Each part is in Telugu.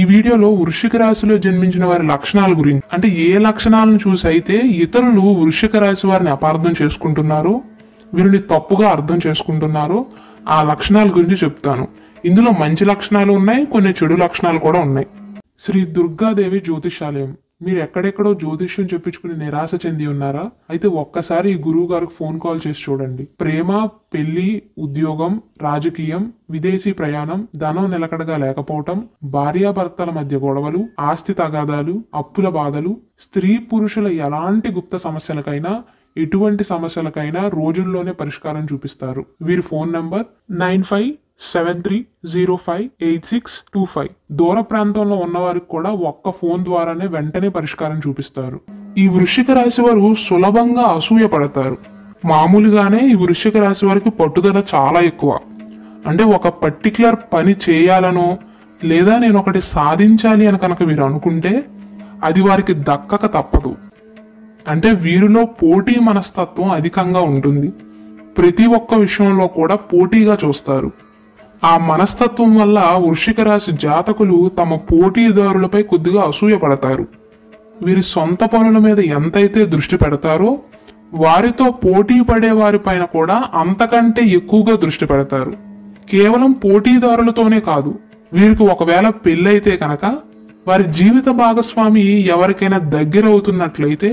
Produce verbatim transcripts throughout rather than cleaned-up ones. ఈ వీడియోలో వృశ్చిక రాశిలో జన్మించిన వారి లక్షణాల గురించి అంటే ఏ లక్షణాలను చూసి అయితే ఇతరులు వృశ్చిక రాశి వారిని అపార్థం చేసుకుంటున్నారు వీరిని తప్పుగా అర్థం చేసుకుంటున్నారు ఆ లక్షణాల గురించి చెప్తాను ఇందులో మంచి లక్షణాలు ఉన్నాయి కొన్ని చెడు లక్షణాలు కూడా ఉన్నాయి శ్రీ దుర్గాదేవి జ్యోతిషాలయం మీరు ఎక్కడెక్కడో జ్యోతిష్యం చెప్పించుకుని నిరాశ చెంది ఉన్నారా అయితే ఒక్కసారి ఈ గురువు గారికి ఫోన్ కాల్ చేసి చూడండి ప్రేమ పెళ్లి ఉద్యోగం రాజకీయం విదేశీ ప్రయాణం ధనం నిలకడగా లేకపోవటం భార్యాభర్తల మధ్య గొడవలు ఆస్తి తగాదాలు అప్పుల బాధలు స్త్రీ పురుషుల ఎలాంటి గుప్త సమస్యలకైనా ఎటువంటి సమస్యలకైనా రోజుల్లోనే పరిష్కారం చూపిస్తారు వీరి phone number nine five seven three zero five eight six two five దూర ప్రాంతంలో ఉన్నవారికి కూడా ఒక్క ఫోన్ ద్వారానే వెంటనే పరిష్కారం చూపిస్తారు ఈ వృశ్చిక రాశి వారు సులభంగా అసూయ పడతారు మామూలుగానే ఈ వృశ్చిక రాశి వారికి పట్టుదల చాలా ఎక్కువ అంటే ఒక పర్టికులర్ పని చేయాలనో లేదా నేను ఒకటి సాధించాలి అని కనుక వీరు అనుకుంటే అది వారికి దక్కక తప్పదు అంటే వీరిలో పోటీ మనస్తత్వం అధికంగా ఉంటుంది ప్రతి ఒక్క విషయంలో కూడా పోటీగా చూస్తారు ఆ మనస్తత్వం వల్ల వృశ్చిక రాశి జాతకులు తమ పోటీదారులపై కొద్దిగా అసూయ పడతారు వీరి సొంత పనుల మీద ఎంతైతే దృష్టి పెడతారో వారితో పోటీ పడే వారిపైన కూడా అంతకంటే ఎక్కువగా దృష్టి పెడతారు కేవలం పోటీదారులతోనే కాదు వీరికి ఒకవేళ పెళ్ళైతే కనుక వారి జీవిత భాగస్వామి ఎవరికైనా దగ్గర అవుతున్నట్లయితే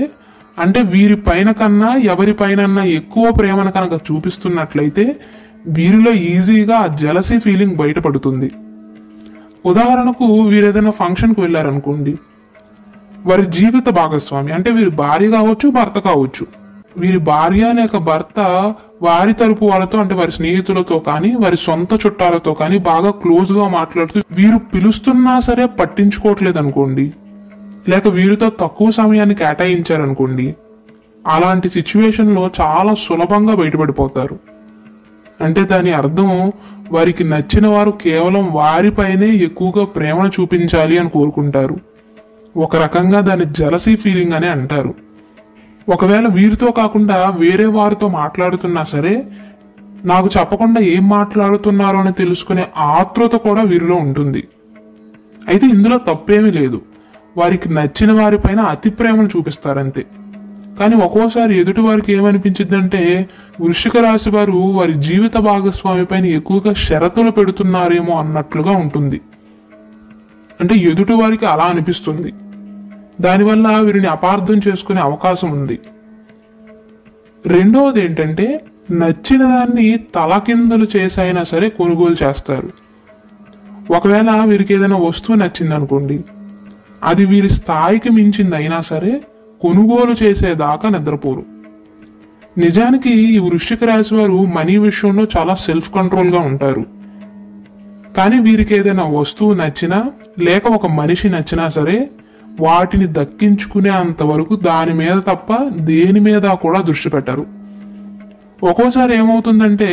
అంటే వీరి పైన కన్నా ఎవరిపైనన్నా ఎక్కువ ప్రేమను కనుక చూపిస్తున్నట్లయితే వీరిలో ఈజీగా జెలసీ ఫీలింగ్ బయటపడుతుంది ఉదాహరణకు వీరేదైనా ఫంక్షన్కు వెళ్ళారనుకోండి వారి జీవిత భాగస్వామి అంటే వీరి భార్య కావచ్చు భర్త కావచ్చు వీరి భార్య లేక భర్త వారి తరపు వాళ్ళతో అంటే వారి స్నేహితులతో కానీ వారి సొంత చుట్టాలతో కానీ బాగా క్లోజ్గా మాట్లాడుతూ వీరు పిలుస్తున్నా సరే పట్టించుకోవట్లేదు అనుకోండి లేక వీరితో తక్కువ సమయాన్ని కేటాయించారనుకోండి అలాంటి సిచ్యువేషన్లో చాలా సులభంగా బయటపడిపోతారు అంటే దాని అర్థం వారికి నచ్చిన వారు కేవలం వారిపైనే ఎక్కువగా ప్రేమను చూపించాలి అని కోరుకుంటారు ఒక రకంగా దాన్ని జెలసీ ఫీలింగ్ అని అంటారు ఒకవేళ వీరితో కాకుండా వేరే వారితో మాట్లాడుతున్నా సరే నాకు చెప్పకుండా ఏం మాట్లాడుతున్నారో అని తెలుసుకునే ఆత్రుత కూడా వీరిలో ఉంటుంది అయితే ఇందులో తప్పేమీ లేదు వారికి నచ్చిన వారిపైన అతి ప్రేమను చూపిస్తారంతే కానీ ఒక్కోసారి ఎదుటి వారికి ఏమనిపించిందంటే వృశ్చిక రాశి వారు వారి జీవిత భాగస్వామి పైన ఎక్కువగా షరతులు పెడుతున్నారేమో అన్నట్లుగా ఉంటుంది అంటే ఎదుటి వారికి అలా అనిపిస్తుంది దానివల్ల వీరిని అపార్థం చేసుకునే అవకాశం ఉంది రెండవది ఏంటంటే నచ్చిన దాన్ని తలకిందులు చేసైనా సరే కొనుగోలు చేస్తారు ఒకవేళ వీరికి ఏదైనా వస్తువు నచ్చిందనుకోండి అది వీరి స్థాయికి మించింది అయినా సరే కొనుగోలు చేసేదాకా నిద్రపోరు నిజానికి ఈ వృశ్చిక రాశి వారు మనీ విషయంలో చాలా సెల్ఫ్ కంట్రోల్గా ఉంటారు కానీ వీరికి ఏదైనా వస్తువు నచ్చినా లేక ఒక మనిషి నచ్చినా సరే వాటిని దక్కించుకునే అంతవరకు దాని మీద తప్ప దేని మీద కూడా దృష్టి పెట్టరు ఒక్కోసారి ఏమవుతుందంటే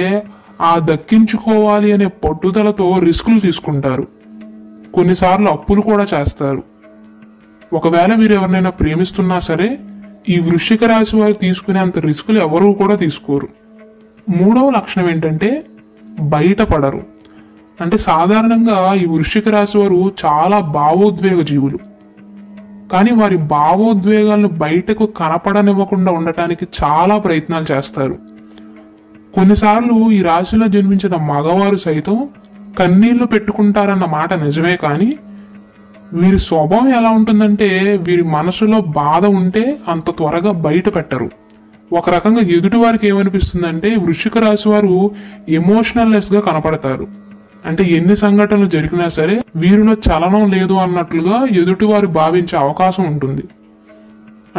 ఆ దక్కించుకోవాలి అనే పట్టుదలతో రిస్కులు తీసుకుంటారు కొన్నిసార్లు అప్పులు కూడా చేస్తారు ఒకవేళ మీరు ఎవరినైనా ప్రేమిస్తున్నా సరే ఈ వృశ్చిక రాశి వారు తీసుకునేంత రిస్కులు ఎవరూ కూడా తీసుకోరు మూడవ లక్షణం ఏంటంటే బయటపడరు అంటే సాధారణంగా ఈ వృశ్చిక రాశి వారు చాలా భావోద్వేగ జీవులు కానీ వారి భావోద్వేగాలను బయటకు కనపడనివ్వకుండా ఉండటానికి చాలా ప్రయత్నాలు చేస్తారు కొన్నిసార్లు ఈ రాశిలో జన్మించిన మగవారు సైతం కన్నీళ్లు పెట్టుకుంటారన్న మాట నిజమే కానీ వీరి స్వభావం ఎలా ఉంటుందంటే వీరి మనసులో బాధ ఉంటే అంత త్వరగా బయట పెట్టరు ఒక రకంగా ఎదుటి వారికి ఏమనిపిస్తుందంటే వృశ్చిక రాశి వారు ఎమోషనల్లెస్గా కనపడతారు అంటే ఎన్ని సంఘటనలు జరిగినా సరే వీరిలో చలనం లేదు అన్నట్లుగా ఎదుటివారు భావించే అవకాశం ఉంటుంది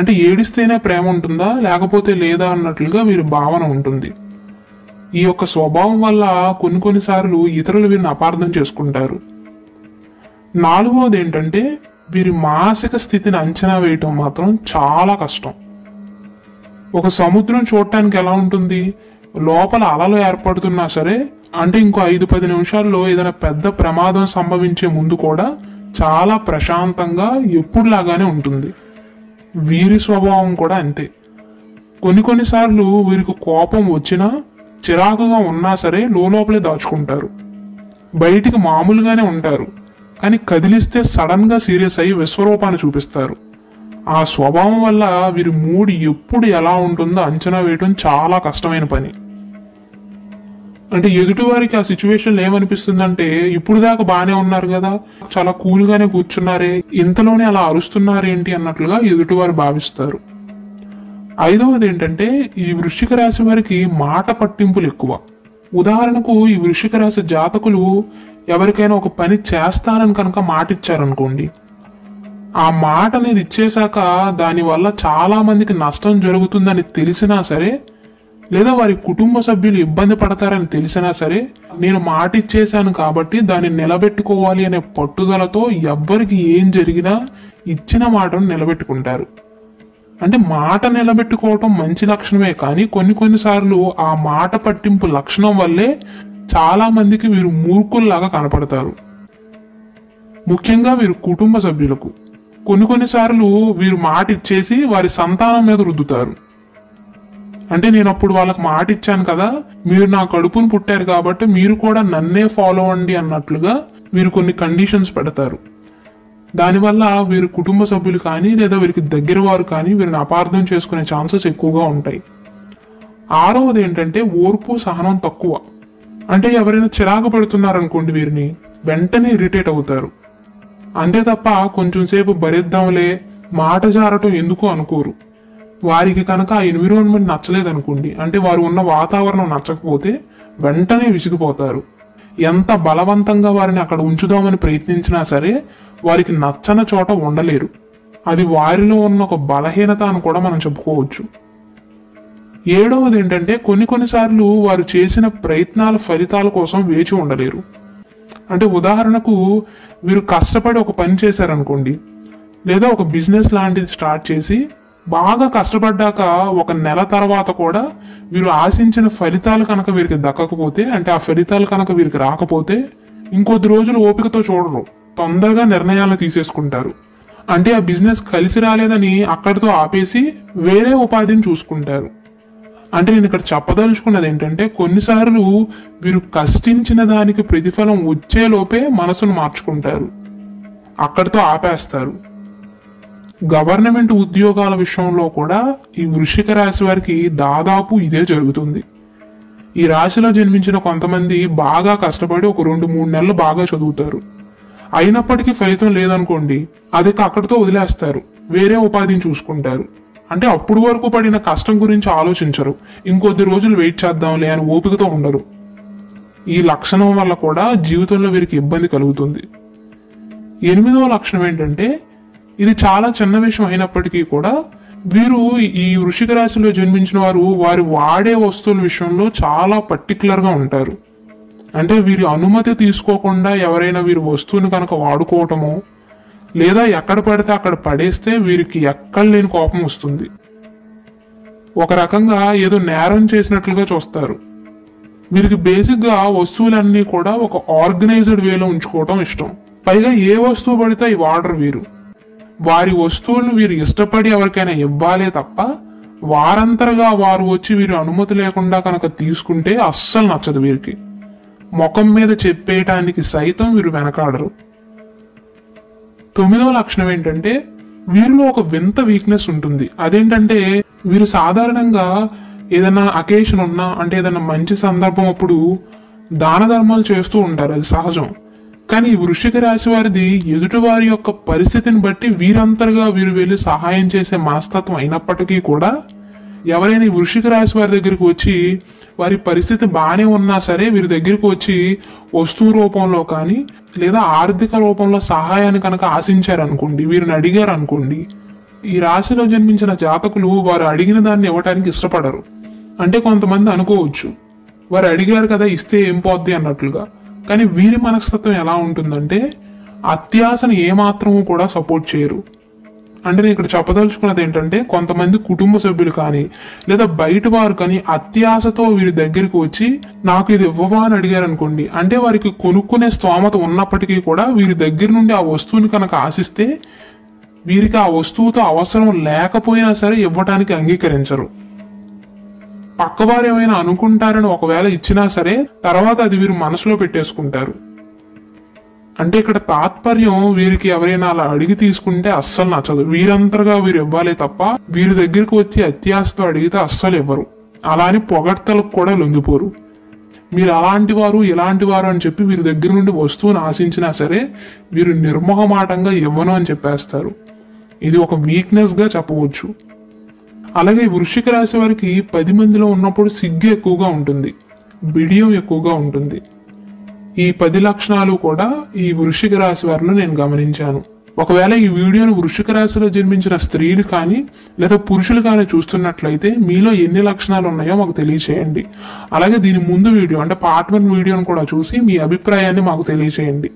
అంటే ఏడిస్తేనే ప్రేమ ఉంటుందా లేకపోతే లేదా అన్నట్లుగా వీరి భావన ఉంటుంది ఈ యొక్క స్వభావం వల్ల కొన్ని కొన్నిసార్లు ఇతరులు వీరిని అపార్థం చేసుకుంటారు నాలుగవది ఏంటంటే వీరి మానసిక స్థితిని అంచనా వేయటం మాత్రం చాలా కష్టం ఒక సముద్రం చూడటానికి ఎలా ఉంటుంది లోపల అలలు ఏర్పడుతున్నా సరే అంటే ఇంకో ఐదు పది నిమిషాల్లో ఏదైనా పెద్ద ప్రమాదం సంభవించే ముందు కూడా చాలా ప్రశాంతంగా ఎప్పుడులాగానే ఉంటుంది వీరి స్వభావం కూడా అంతే కొన్ని కొన్నిసార్లు వీరికి కోపం వచ్చినా చిరాకుగా ఉన్నా సరే లోపలే దాచుకుంటారు బయటికి మామూలుగానే ఉంటారు కానీ కదిలిస్తే సడన్ గా సీరియస్ అయ్యి విశ్వరూపాన్ని చూపిస్తారు. ఆ స్వభావం వల్ల వీరి మూడ్ ఎప్పుడు ఎలా ఉంటుందో అంచనా వేయడం చాలా కష్టమైన పని. అంటే ఎదుటివారికి ఆ సిచ్యువేషన్లో ఏమనిపిస్తుందంటే, ఇప్పుడు దాకా బాగానే ఉన్నారు కదా, చాలా కూల్గానే కూర్చున్నారే, ఇంతలోనే అలా అరుస్తున్నారేంటి అన్నట్లుగా ఎదుటివారు భావిస్తారు. ఐదవది ఏంటంటే, ఈ వృశ్చిక రాశి వారికి మాట పట్టింపులు ఎక్కువ. ఉదాహరణకు ఈ వృశ్చిక రాశి జాతకులు ఎవరికైనా ఒక పని చేస్తానని కనుక మాట ఇచ్చారనుకోండి, ఆ మాట అనేది ఇచ్చేశాక దానివల్ల చాలా మందికి నష్టం జరుగుతుందని తెలిసినా సరే, లేదా వారి కుటుంబ సభ్యులు ఇబ్బంది పడతారని తెలిసినా సరే, నేను మాట ఇచ్చేశాను కాబట్టి దాన్ని నిలబెట్టుకోవాలి అనే పట్టుదలతో ఎవ్వరికి ఏం జరిగినా ఇచ్చిన మాటను నిలబెట్టుకుంటారు. అంటే మాట నిలబెట్టుకోవటం మంచి లక్షణమే, కానీ కొన్ని కొన్నిసార్లు ఆ మాట పట్టింపు లక్షణం వల్లే చాలా మందికి వీరు మూర్ఖుల్లాగా కనపడతారు. ముఖ్యంగా వీరు కుటుంబ సభ్యులకు కొన్ని కొన్నిసార్లు వీరు మాట ఇచ్చేసి వారి సంతానం మీద రుద్దుతారు. అంటే నేను అప్పుడు వాళ్ళకి మాట ఇచ్చాను కదా, మీరు నా కడుపును పుట్టారు కాబట్టి మీరు కూడా నన్నే ఫాలో అవ్వండి అన్నట్లుగా వీరు కొన్ని కండిషన్స్ పెడతారు. దానివల్ల వీరు కుటుంబ సభ్యులు కానీ లేదా వీరికి దగ్గర వారు కానీ వీరిని అపార్థం చేసుకునే ఛాన్సెస్ ఎక్కువగా ఉంటాయి. ఆరవది ఏంటంటే, ఓర్పు సహనం తక్కువ. అంటే ఎవరైనా చిరాకు పెడుతున్నారనుకోండి, వీరిని వెంటనే ఇరిటేట్ అవుతారు. అంతే తప్ప కొంచెం సేపు భరిద్దాంలే, మాట జారటం ఎందుకు అనుకోరు. వారికి కనుక ఆ ఎన్విరాన్మెంట్ నచ్చలేదనుకోండి, అంటే వారు ఉన్న వాతావరణం నచ్చకపోతే వెంటనే విసిగిపోతారు. ఎంత బలవంతంగా వారిని అక్కడ ఉంచుదామని ప్రయత్నించినా సరే వారికి నచ్చని చోట ఉండలేరు. అది వారిలో ఉన్న ఒక బలహీనత అని కూడా మనం చెప్పుకోవచ్చు. ఏడవది ఏంటంటే, కొన్ని కొన్నిసార్లు వారు చేసిన ప్రయత్నాల ఫలితాల కోసం వేచి ఉండలేరు. అంటే ఉదాహరణకు వీరు కష్టపడి ఒక పని చేశారనుకోండి, లేదా ఒక బిజినెస్ లాంటిది స్టార్ట్ చేసి బాగా కష్టపడ్డాక ఒక నెల తర్వాత కూడా వీరు ఆశించిన ఫలితాలు కనుక వీరికి దక్కకపోతే, అంటే ఆ ఫలితాలు కనుక వీరికి రాకపోతే, ఇంకొద్ది రోజులు ఓపికతో చూడరు, తొందరగా నిర్ణయాలు తీసేసుకుంటారు. అంటే ఆ బిజినెస్ కలిసి రాలేదని అక్కడితో ఆపేసి వేరే ఉపాధిని చూసుకుంటారు. అంటే నేను ఇక్కడ చెప్పదలుచుకున్నది ఏంటంటే, కొన్నిసార్లు వీరు కష్టించిన దానికి ప్రతిఫలం వచ్చేలోపే మనసును మార్చుకుంటారు, అక్కడితో ఆపేస్తారు. గవర్నమెంట్ ఉద్యోగాల విషయంలో కూడా ఈ వృశ్చిక రాశి వారికి దాదాపు ఇదే జరుగుతుంది. ఈ రాశిలో జన్మించిన కొంతమంది బాగా కష్టపడి ఒక రెండు మూడు నెలలు బాగా చదువుతారు, అయినప్పటికీ ఫలితం లేదనుకోండి, అది అక్కడితో వదిలేస్తారు, వేరే ఉపాధిని చూసుకుంటారు. అంటే అప్పుడు వరకు పడిన కష్టం గురించి ఆలోచించరు, ఇంకొద్ది రోజులు వెయిట్ చేద్దాంలే అని ఓపికతో ఉండరు. ఈ లక్షణం వల్ల కూడా జీవితంలో వీరికి ఇబ్బంది కలుగుతుంది. ఎనిమిదవ లక్షణం ఏంటంటే, ఇది చాలా చిన్న విషయం అయినప్పటికీ కూడా వీరు, ఈ వృశ్చిక రాశిలో జన్మించిన వారు, వారు వాడే వస్తువుల విషయంలో చాలా పర్టికులర్గా ఉంటారు. అంటే వీరి అనుమతి తీసుకోకుండా ఎవరైనా వీరి వస్తువుని కనుక వాడుకోవటమో, లేదా ఎక్కడ పడితే అక్కడ పడేస్తే వీరికి ఎక్కడ లేని కోపం వస్తుంది. ఒక రకంగా ఏదో నేరం చేసినట్లుగా చూస్తారు. వీరికి బేసిక్గా వస్తువులన్నీ కూడా ఒక ఆర్గనైజ్డ్ వేలో ఉంచుకోవటం ఇష్టం. పైగా ఏ వస్తువు పడితే ఈ వాడరు వీరు. వారి వస్తువులను వీరు ఇష్టపడి ఎవరికైనా ఇవ్వాలే తప్ప, వారంతరగా వారు వచ్చి వీరి అనుమతి లేకుండా కనుక తీసుకుంటే అస్సలు నచ్చదు వీరికి. ముఖం మీద చెప్పేయటానికి సైతం వీరు వెనకాడరు. తొమ్మిదవ లక్షణం ఏంటంటే, వీరిలో ఒక వింత వీక్నెస్ ఉంటుంది. అదేంటంటే, వీరు సాధారణంగా ఏదైనా అకేషన్ ఉన్నా, అంటే ఏదైనా మంచి సందర్భం అప్పుడు దాన ధర్మాలు చేస్తూ ఉంటారు, అది సహజం. కానీ ఈ వృశ్చిక రాశి వారిది ఎదుటివారి యొక్క పరిస్థితిని బట్టి వీరంతరగా వీరు వెళ్ళి సహాయం చేసే మనస్తత్వం అయినప్పటికీ కూడా, ఎవరైనా ఈ వృశ్చిక రాశి వారి దగ్గరికి వచ్చి వారి పరిస్థితి బాగానే ఉన్నా సరే వీరి దగ్గరికి వచ్చి వస్తువు రూపంలో కానీ లేదా ఆర్థిక రూపంలో సహాయాన్ని కనుక ఆశించారనుకోండి, వీరిని అడిగారు అనుకోండి, ఈ రాశిలో జన్మించిన జాతకులు వారు అడిగిన దాన్ని ఇవ్వటానికి ఇష్టపడరు. అంటే కొంతమంది అనుకోవచ్చు, వారు అడిగారు కదా ఇస్తే ఏం పోద్ది అన్నట్లుగా. కానీ వీరి మనస్తత్వం ఎలా ఉంటుందంటే, అత్యాశను ఏమాత్రము కూడా సపోర్ట్ చేయరు. అంటే నేను ఇక్కడ చెప్పదలుచుకున్నది ఏంటంటే, కొంతమంది కుటుంబ సభ్యులు కానీ లేదా బయట వారు కానీ అత్యాశతో వీరి దగ్గరికి వచ్చి నాకు ఇది ఇవ్వవా అని అడిగారు అనుకోండి, అంటే వారికి కొనుక్కునే స్తోమత ఉన్నప్పటికీ కూడా వీరి దగ్గర నుండి ఆ వస్తువుని కనుక ఆశిస్తే వీరికి ఆ వస్తువుతో అవసరం లేకపోయినా సరే ఇవ్వటానికి అంగీకరించరు. పక్కవారు ఏమైనా అనుకుంటారని ఒకవేళ ఇచ్చినా సరే తర్వాత అది వీరు మనసులో పెట్టేసుకుంటారు. అంటే ఇక్కడ తాత్పర్యం వీరికి ఎవరైనా అలా అడిగి తీసుకుంటే అస్సలు నచ్చదు. వీరంతగా వీరు ఇవ్వాలి తప్ప వీరి దగ్గరికి వచ్చి అత్యాశతో అడిగితే అస్సలు ఇవ్వరు. అలానే పొగడ్తలకు కూడా లొంగిపోరు. మీరు అలాంటి వారు ఇలాంటి వారు అని చెప్పి వీరి దగ్గర నుండి వస్తువును ఆశించినా సరే వీరు నిర్మోహమాటంగా ఇవ్వను అని చెప్పేస్తారు. ఇది ఒక వీక్నెస్గా చెప్పవచ్చు. అలాగే వృశ్చిక రాశి వారికి పది మందిలో ఉన్నప్పుడు సిగ్గు ఎక్కువగా ఉంటుంది, బిడియం ఎక్కువగా ఉంటుంది. ఈ పది లక్షణాలు కూడా ఈ వృశ్చిక రాశి వారిలో నేను గమనించాను. ఒకవేళ ఈ వీడియోను వృశ్చిక రాశిలో జన్మించిన స్త్రీలు కానీ లేదా పురుషులు కానీ చూస్తున్నట్లయితే మీలో ఎన్ని లక్షణాలు ఉన్నాయో మాకు తెలియచేయండి. అలాగే దీని ముందు వీడియో అంటే పార్ట్ వన్ వీడియోను కూడా చూసి మీ అభిప్రాయాన్ని మాకు తెలియచేయండి.